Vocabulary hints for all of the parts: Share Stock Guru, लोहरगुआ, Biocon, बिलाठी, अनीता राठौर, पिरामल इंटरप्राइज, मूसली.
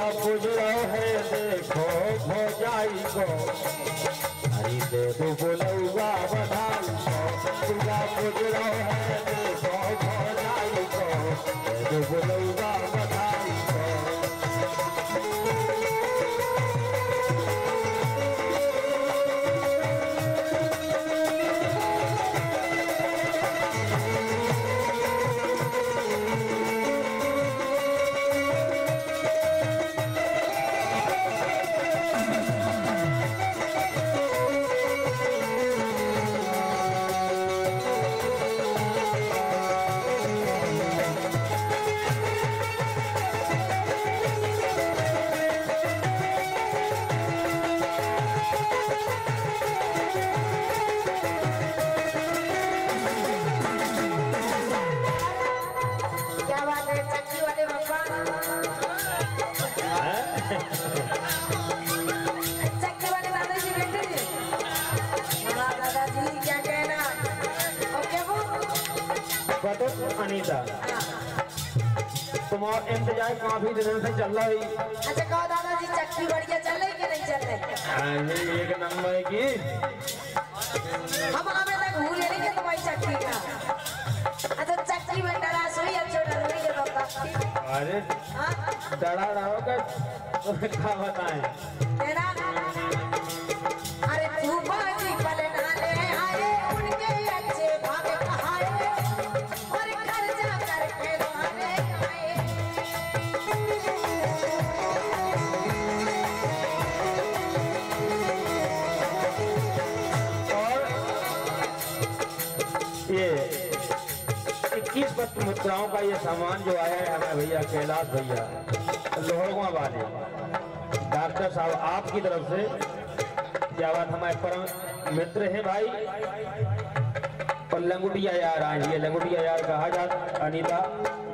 सब है देखो भोजाई को हरी दे दो बोलौआ बधाई पूजा पूजरो है देखो भोजाई को दे दो बोलौआ बधाई को। अनीता तुम और इंतजार काफी दिन से चल रही। अच्छा कहो दादाजी चक्की बढ़िया चल रही कि नहीं चल रही? एक नंबर की हम हमें तक भूले नहीं कि तुम्हारी चक्की का। अच्छा चक्की में नाराज हुई अब जो डर रही है बाबा। अरे डरा रहोगे तो क्या बताएं तेरा। अरे धूपा जी पले नाले आए उनके अच्छे भागे मुद्राओं का ये सामान जो आया है हमारे भैया कैलाश भैया लोहरगुआ वाले डॉक्टर साहब आपकी तरफ से क्या बात। हमारे परम मित्र हैं भाई और लंगुटिया यार आज ये लंगुटिया यार कहा जाता अनीता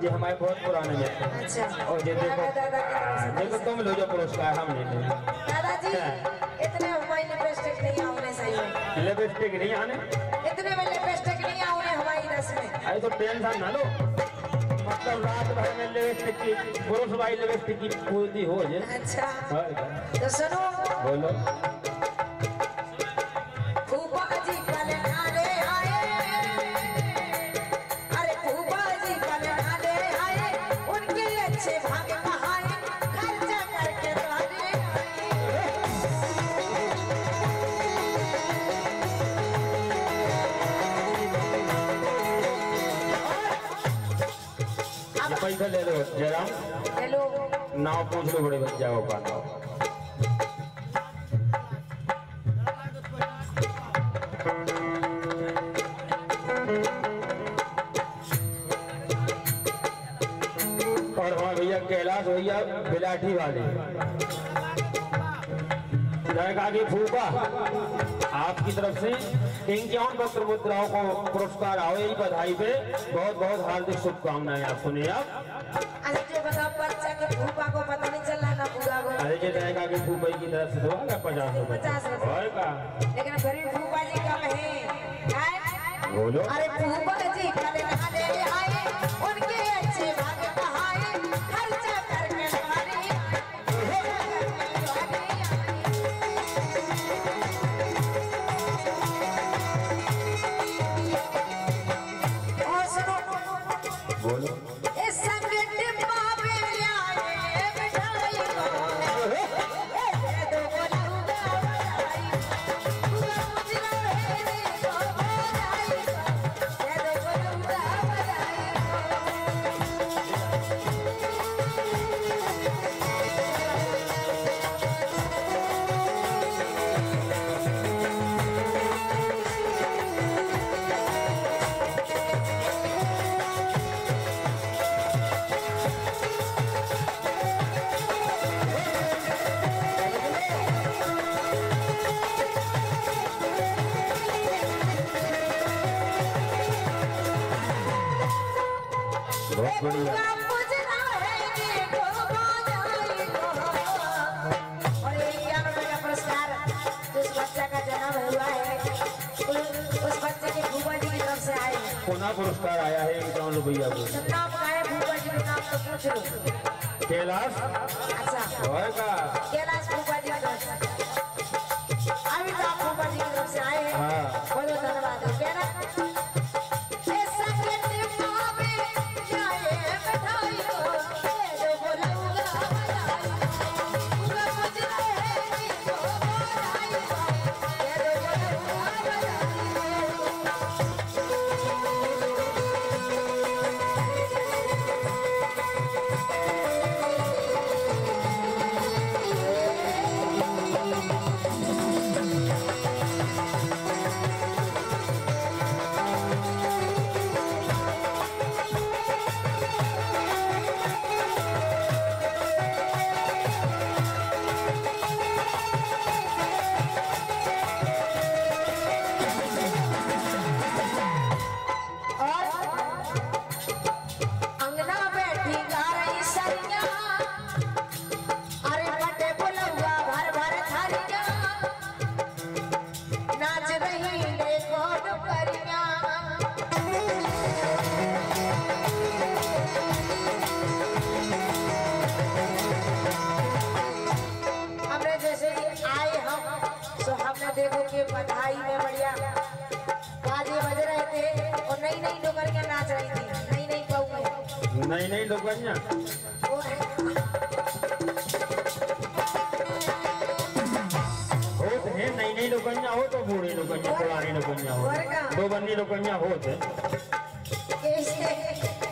ये हमारे बहुत पुराने मित्र हैं। अच्छा। और ये देखो देखो तुम लो जो पुरस्कार हम लेते हैं। दादाजी इतने हमारी लिपस्टिक नहीं आने सही लिपस्टिक नहीं आने इतने में लिपस्टिक नहीं आने हमारी रस में। अरे तो टेंशन ना लो मतलब रात भर में लिपस्टिक की पुरुष भाई लिपस्टिक की पूर्ति हो जाए। अच्छा तो सुनो बोलो पैसा ले लो जयराम हेलो नाव पूछ लो बड़े बच्चा हो पाता और वहाँ भैया कैलाश भैया बिलाठी वाले लड़का की फूफा आपकी तरफ से इनके वक्त मुद्राओं को पुरस्कार आवे बधाई पे बहुत बहुत हार्दिक शुभकामनाएं आप सुनिए आप। अरे जो बताओ बच्चा के फूफा को पता नहीं चल रहा ना पूरा को। अरे जो रहेगा कि फूफा की तरफ से दो ना 50 रुपए और का लेकिन गरीब फूफा जी का है बोलो। अरे फूफा जी कल ना ले आए उनके अच्छे भाग्य कहाए खर्चा करके मारे पुरस्कार आया है भैया को नाम का है भूपा जी का नाम तो पूछ लो। कैलाश अच्छा होय का कैलाश फूफा जी अभी आप फूफा जी की तरफ से आए हैं। हां बहुत धन्यवाद है ना। नहीं नहीं लोग बनिया होत है नहीं नहीं लोग बनिया हो तो बूढ़े लोग बनिया पुराने लोग बनिया हो दो बन्नी लोग बनिया होत है।